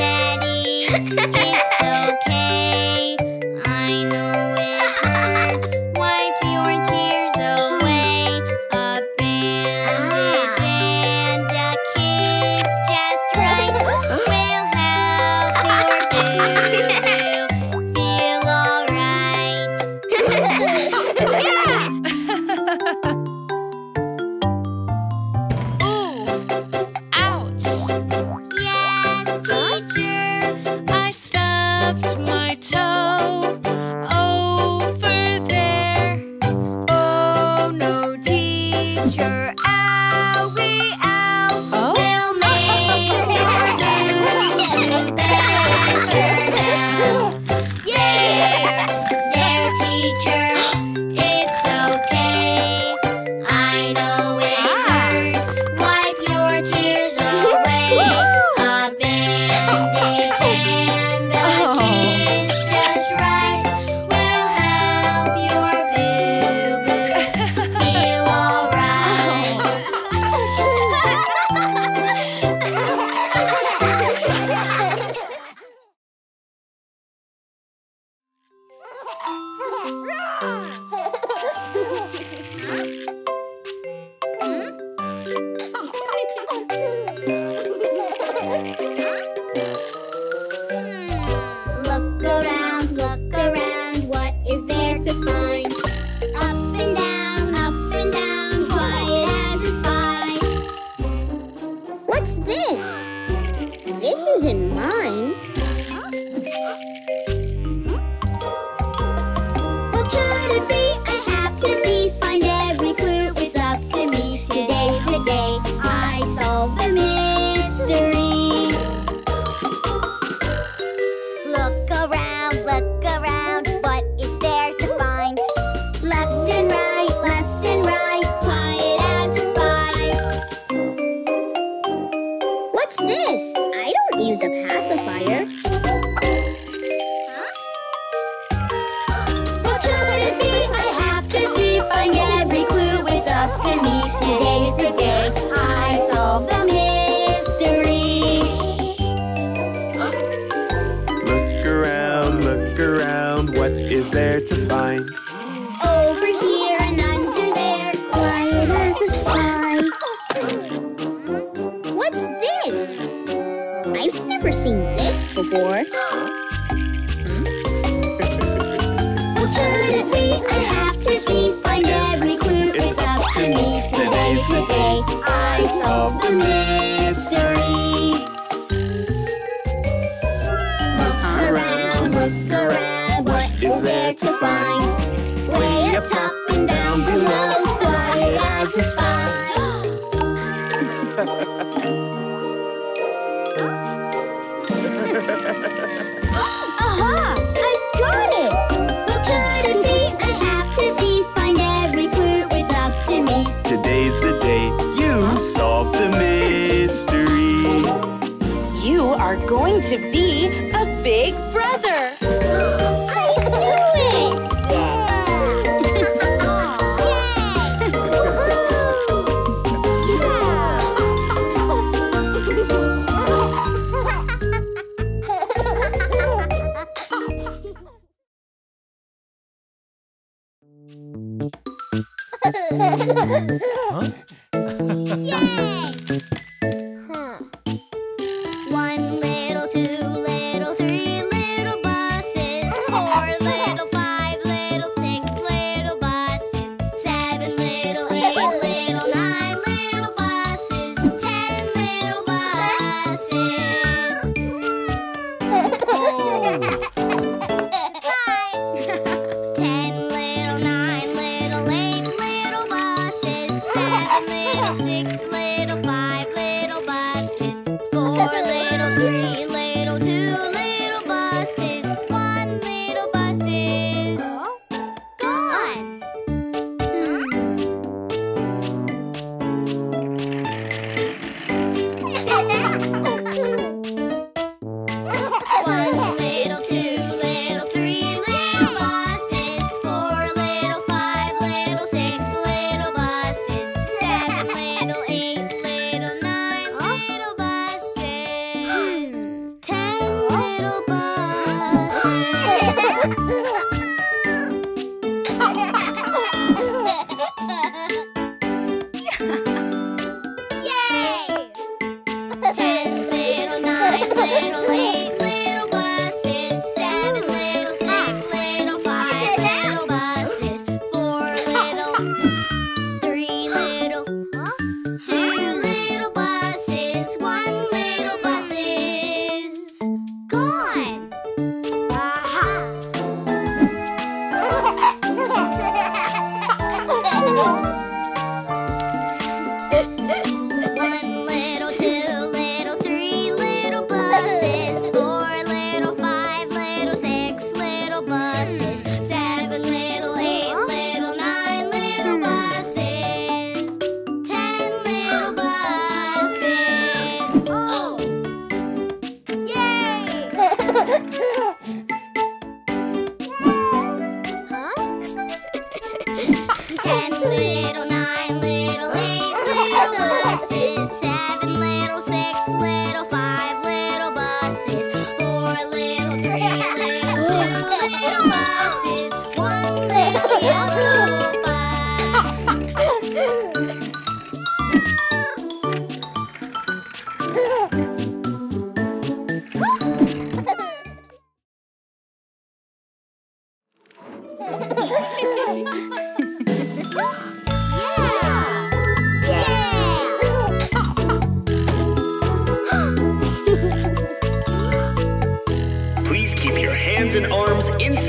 They're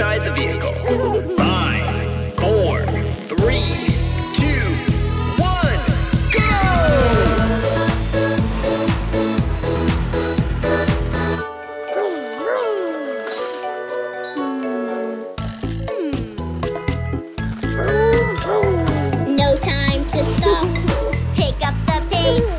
inside the vehicle. 5, 4, 3, 2, 1, go! No time to stop. Pick up the pace.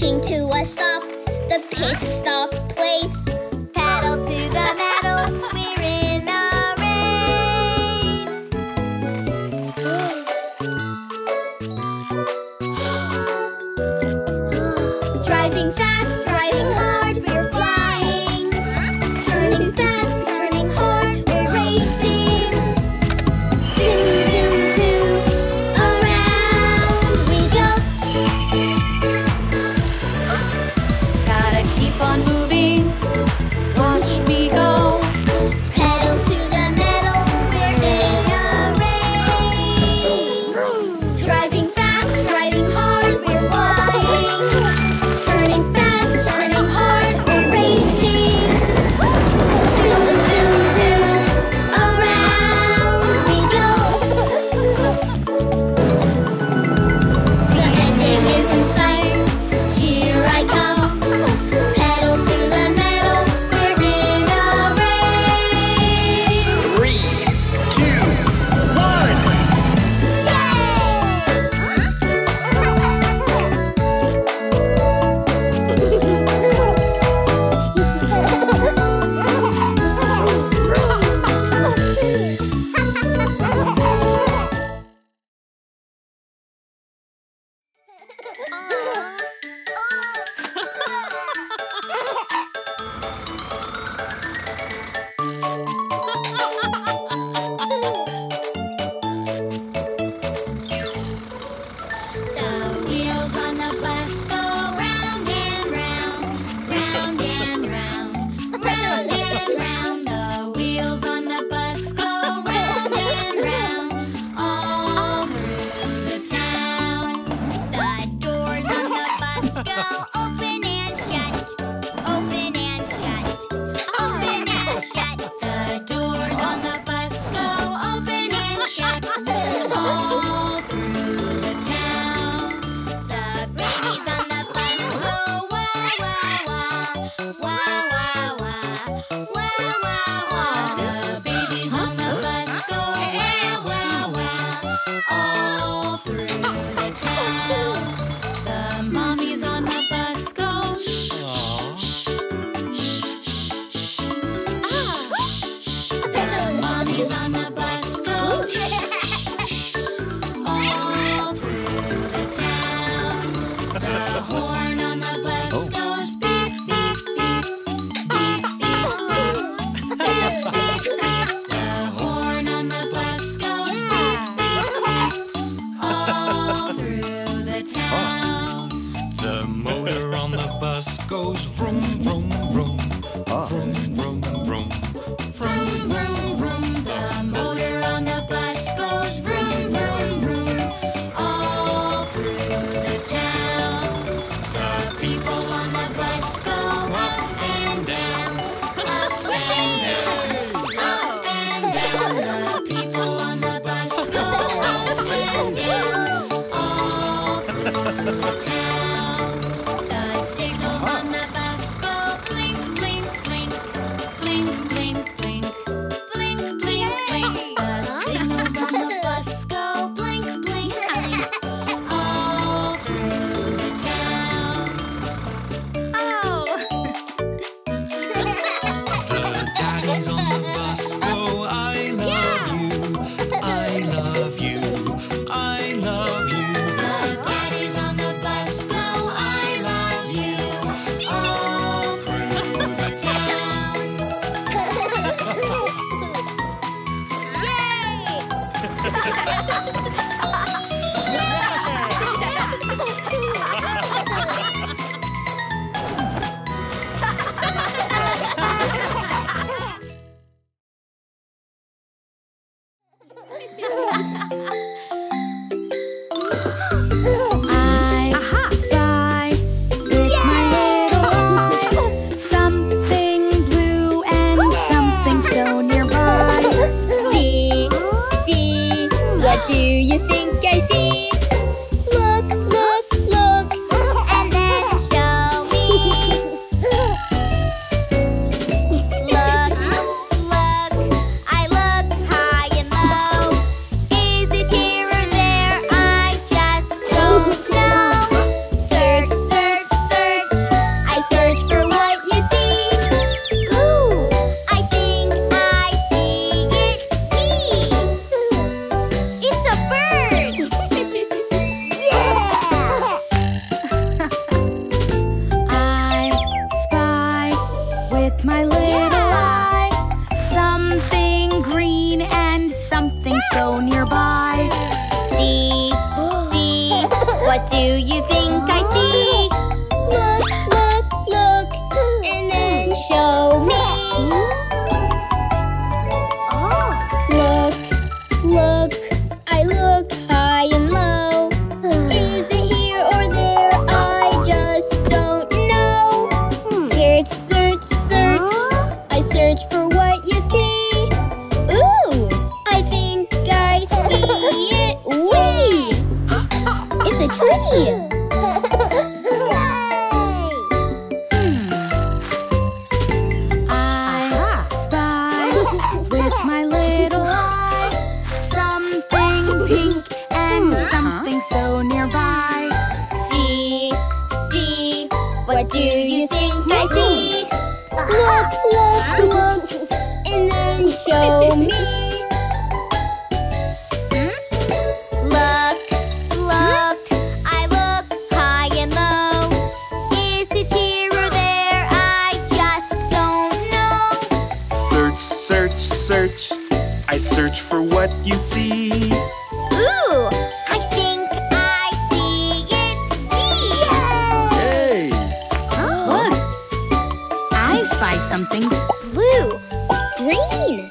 To a stop, the pit stop place. Pedal to the metal, we're in a race. Driving fast, driving hard, we're flying. Turning fast, turning hard, we're racing. Zoom, zoom, zoom, around we go. Keep on moving, watch me go. Pedal to the metal, we're in a race. Driving fast, driving hard, we're flying. Turning fast, turning hard, we're racing. Zoom, zoom, zoom, around we go. The ending is in sight, here I come. Goes vroom, vroom, vroom, vroom, vroom, vroom, vroom, vroom, vroom. The motor on the bus goes vroom, vroom, vroom, all through the town. The people on the bus go up and down, up and down, up and down. The people on the bus go up and down, all through the town. Blink, blink, blink, blink, blink, blink, blink, blink, my little eye. Something green and something so nearby. See, see, what do you think I see? Look, look, look, and then show me. Look, look, I look high and low. Is it here or there? I just don't know. Search, search, search. I search for what you see. Ooh, I think I see it. Whee! It's a tree. I spy with my little eye something pink and something so nearby. See, see, what do you think I see? Look, look, look, and then show me. Look, look, I look high and low. Is it here or there? I just don't know. Search, search, search. I search for what you see. Ooh, I think I see it. Hey! Look, I spy something blue, green,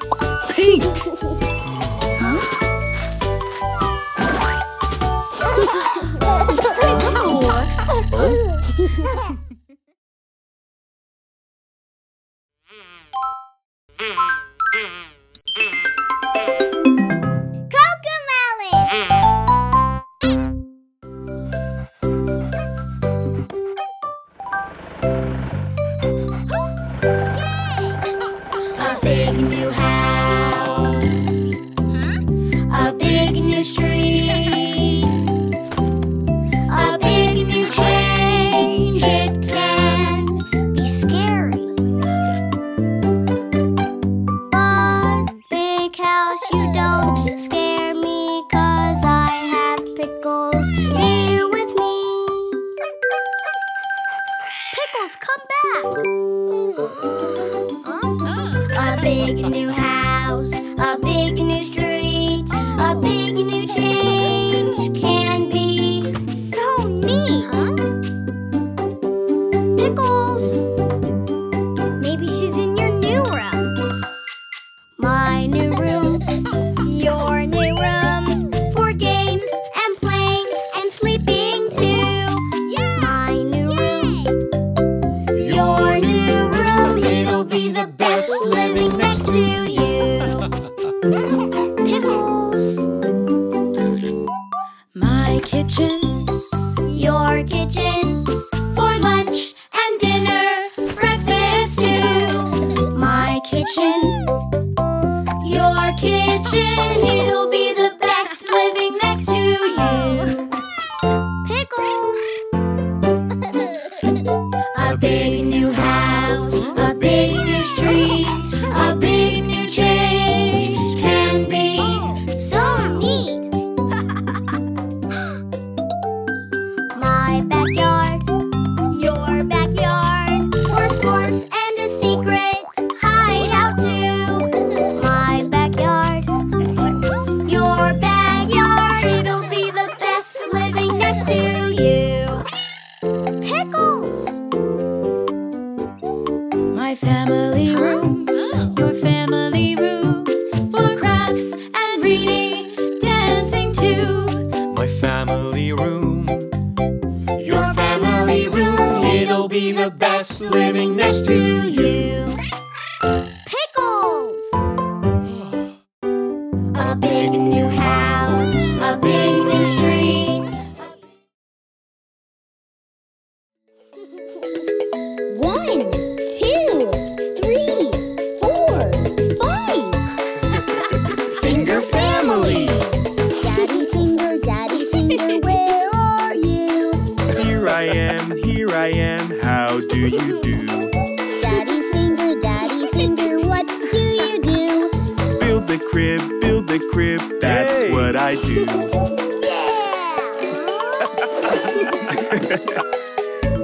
pink. Huh?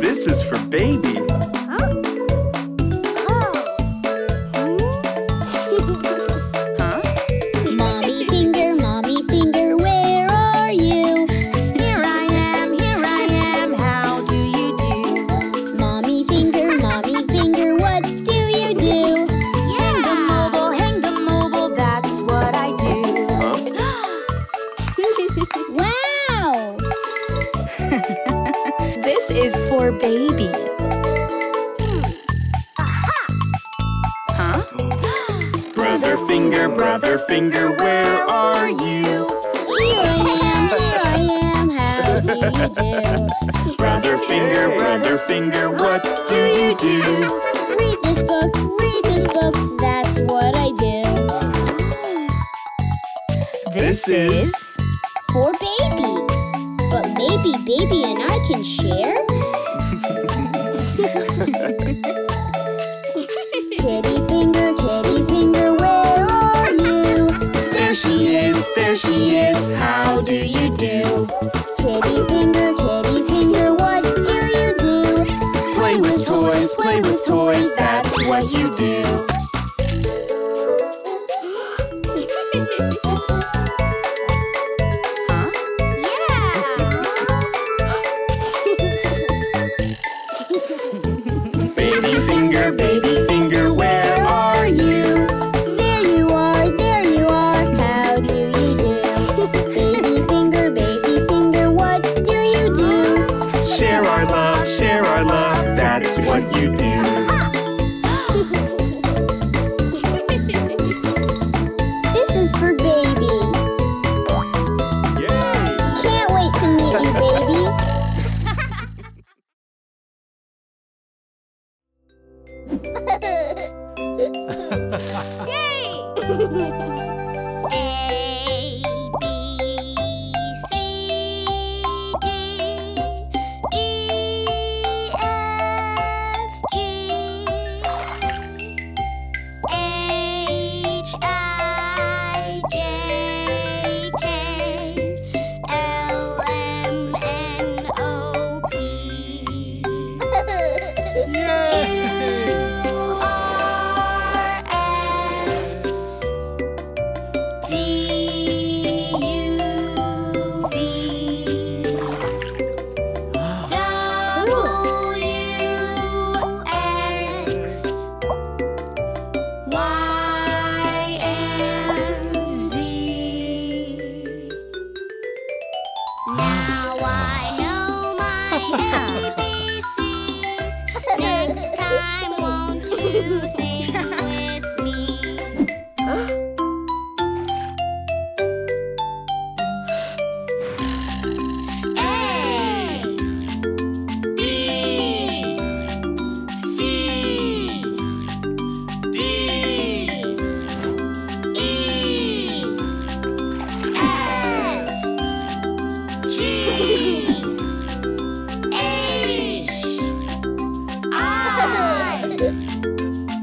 This is for baby. finger, brother finger, where are you? Here I am, how do you do? Brother finger, what do you do? Read this book, that's what I do. This is for baby, but maybe baby and I can share? She is, how do you do? Kitty finger, what do you do? Play with toys, that's what you do. Huh? Yeah! Baby finger, where are you? There you are, how do you do? Baby finger, what do you do? Share our love, that's what you do. This is for baby. Yay! Can't wait to meet you, baby. Yay!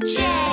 J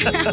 Baby,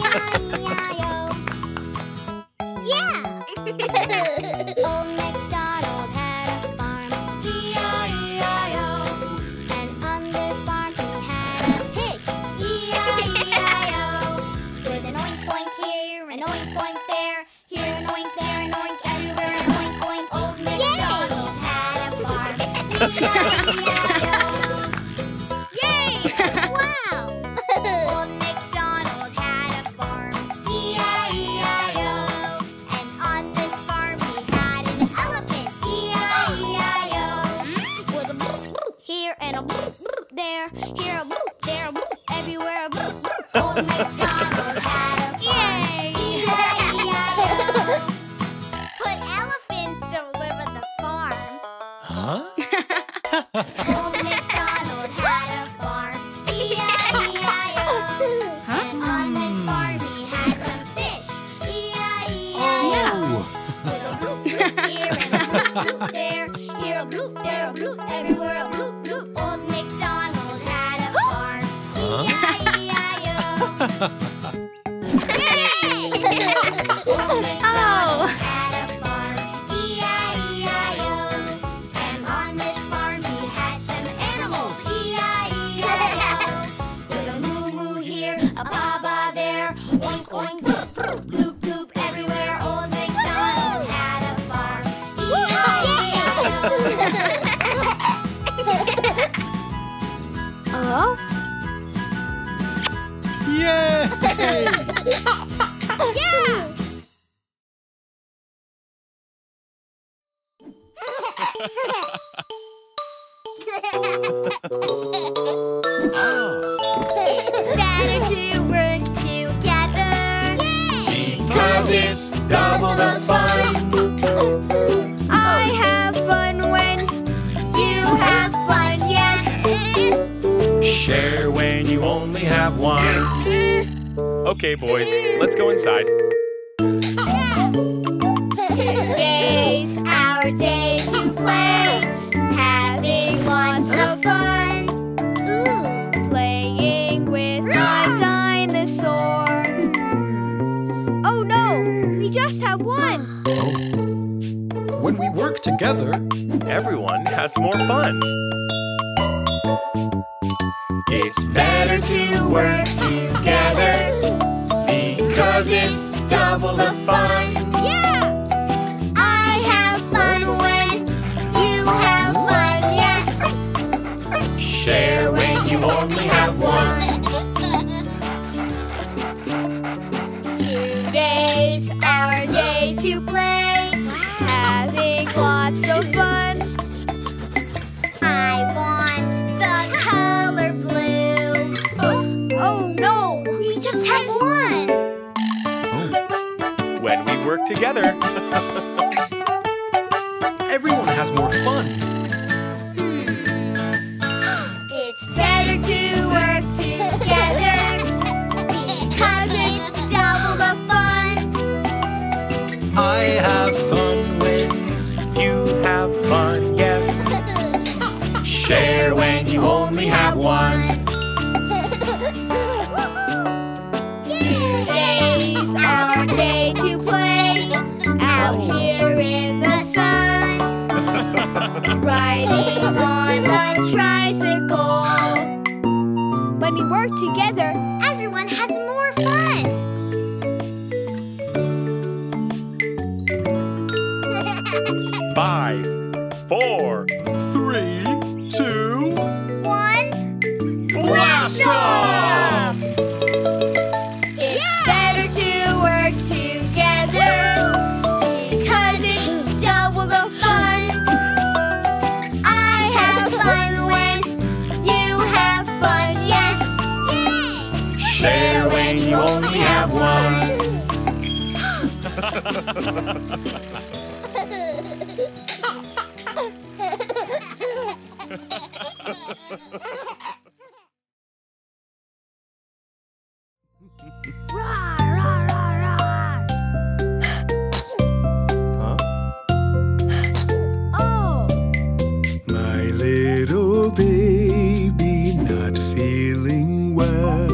not feeling well.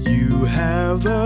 You have a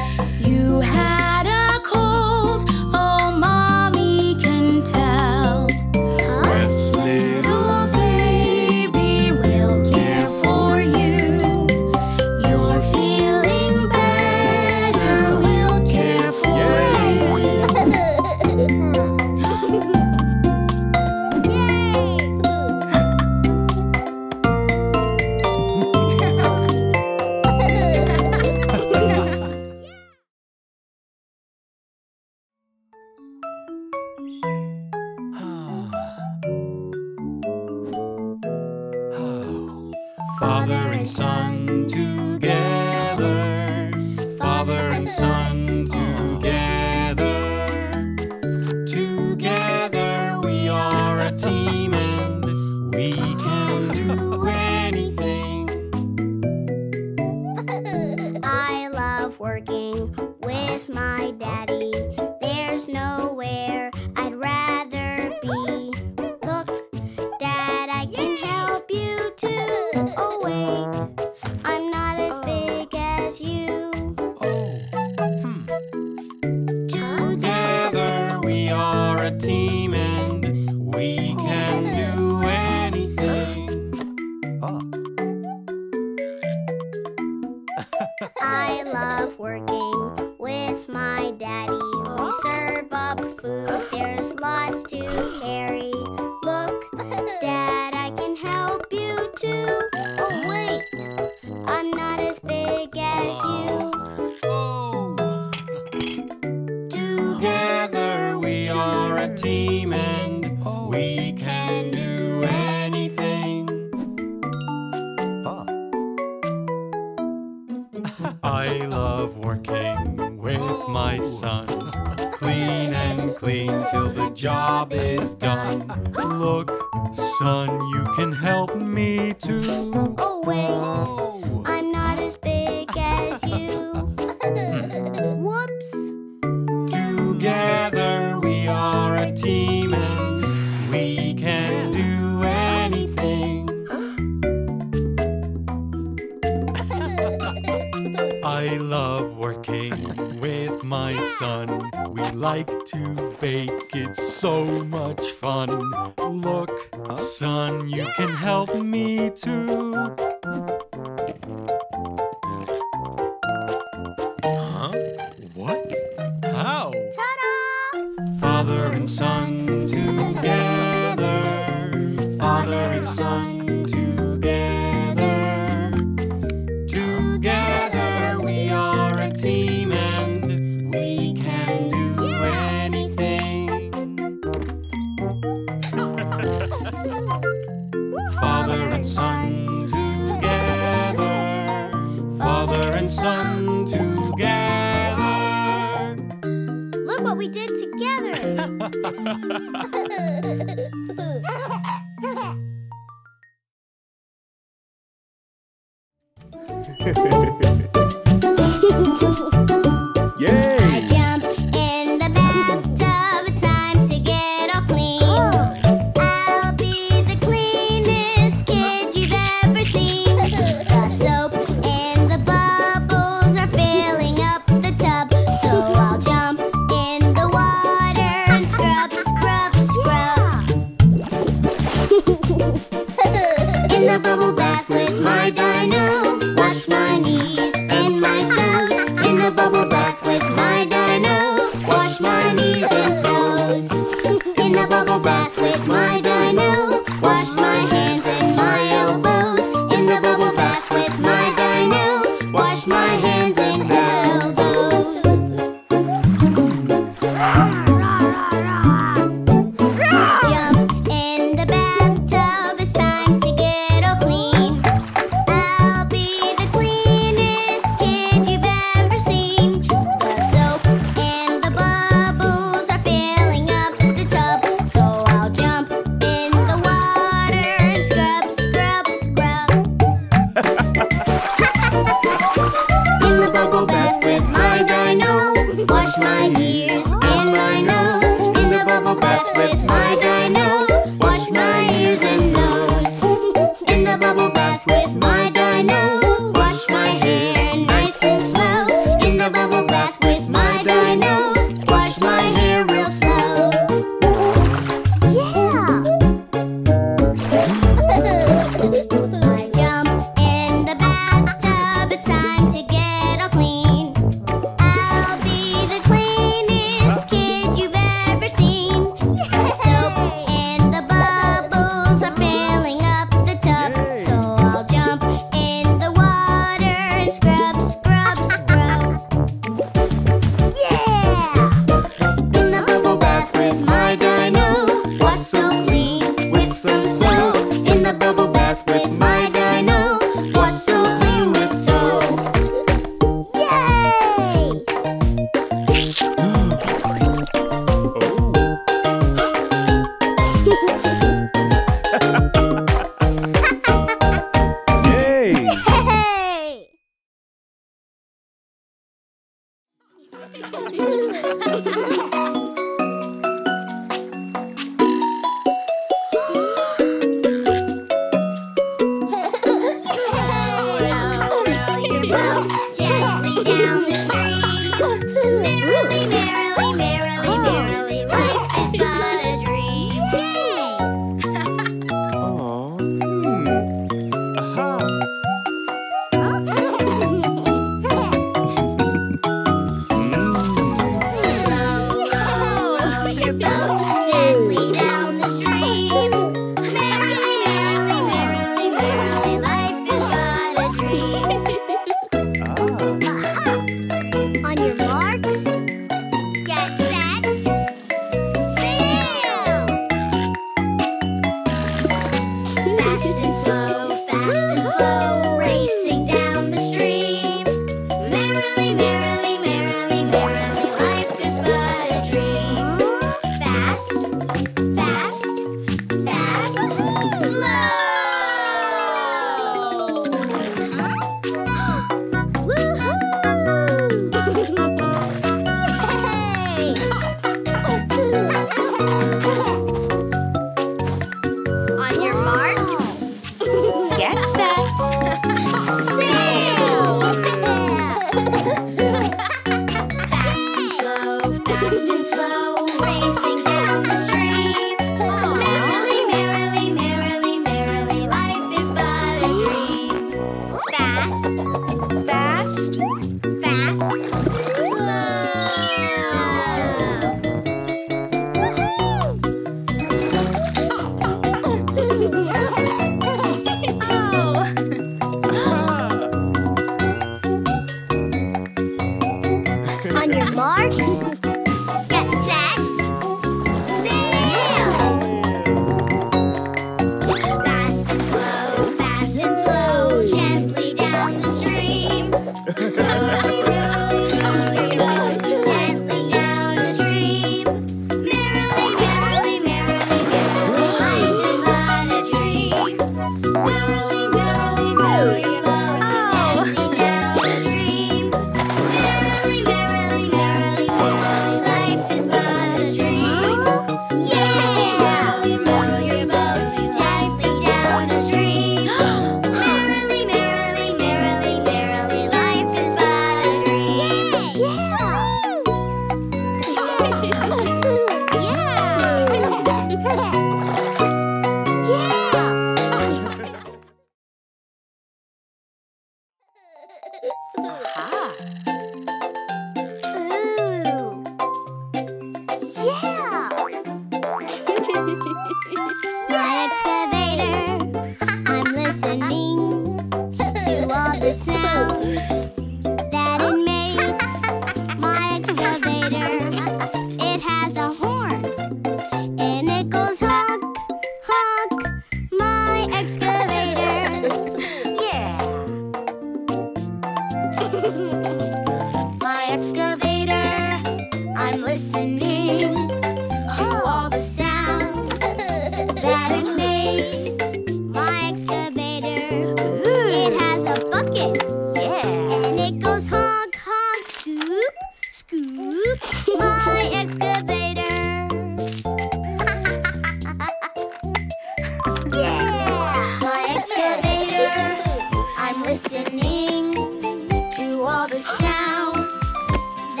Please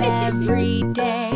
every day.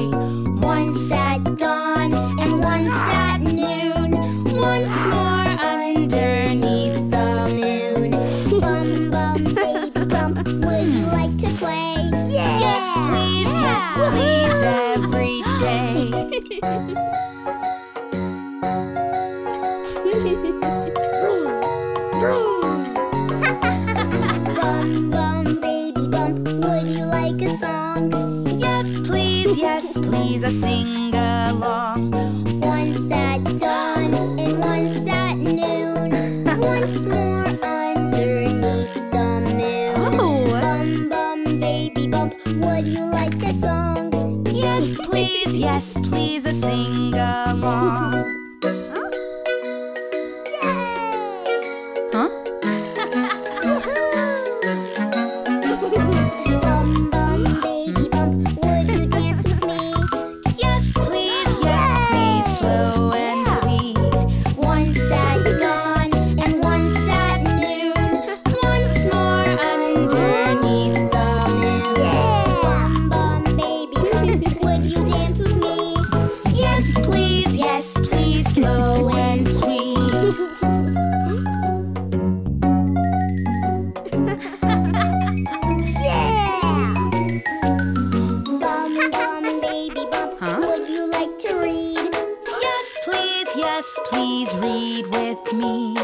Yes, please read with me.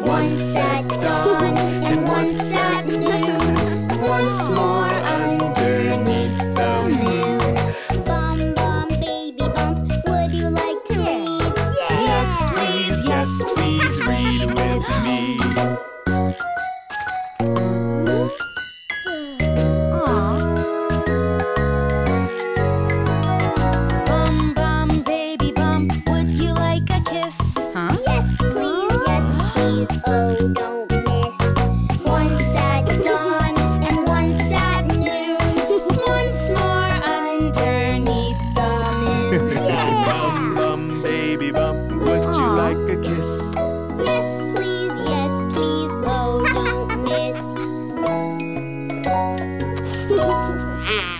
Once at dawn and once at noon, once more underneath the moon. Bum bum baby bump, would you like to read? Yes, please read with me.